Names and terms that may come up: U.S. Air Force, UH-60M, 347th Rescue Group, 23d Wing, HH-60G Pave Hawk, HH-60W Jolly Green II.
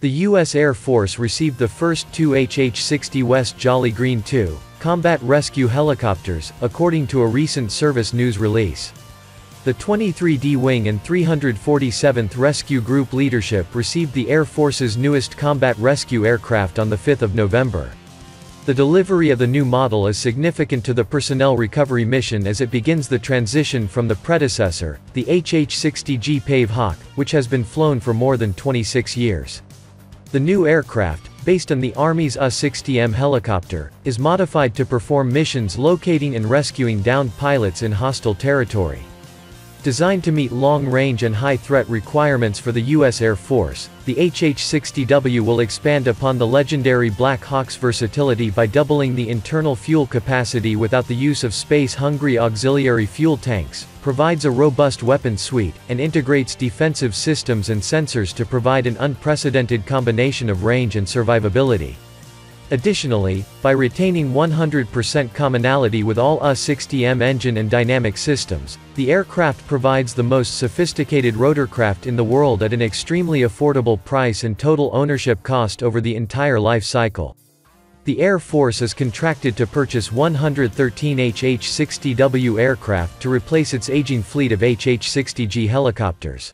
The U.S. Air Force received the first two HH-60W Jolly Green II combat rescue helicopters, according to a recent service news release. The 23d Wing and 347th Rescue Group leadership received the Air Force's newest combat rescue aircraft on 5 November. The delivery of the new model is significant to the personnel recovery mission as it begins the transition from the predecessor, the HH-60G Pave Hawk, which has been flown for more than 26 years. The new aircraft, based on the Army's UH-60M helicopter, is modified to perform missions locating and rescuing downed pilots in hostile territory. Designed to meet long-range and high-threat requirements for the U.S. Air Force, the HH-60W will expand upon the legendary Black Hawk's versatility by doubling the internal fuel capacity without the use of space-hungry auxiliary fuel tanks, provides a robust weapon suite, and integrates defensive systems and sensors to provide an unprecedented combination of range and survivability. Additionally, by retaining 100% commonality with all UH-60M engine and dynamic systems, the aircraft provides the most sophisticated rotorcraft in the world at an extremely affordable price and total ownership cost over the entire life cycle. The Air Force is contracted to purchase 113 HH-60W aircraft to replace its aging fleet of HH-60G helicopters.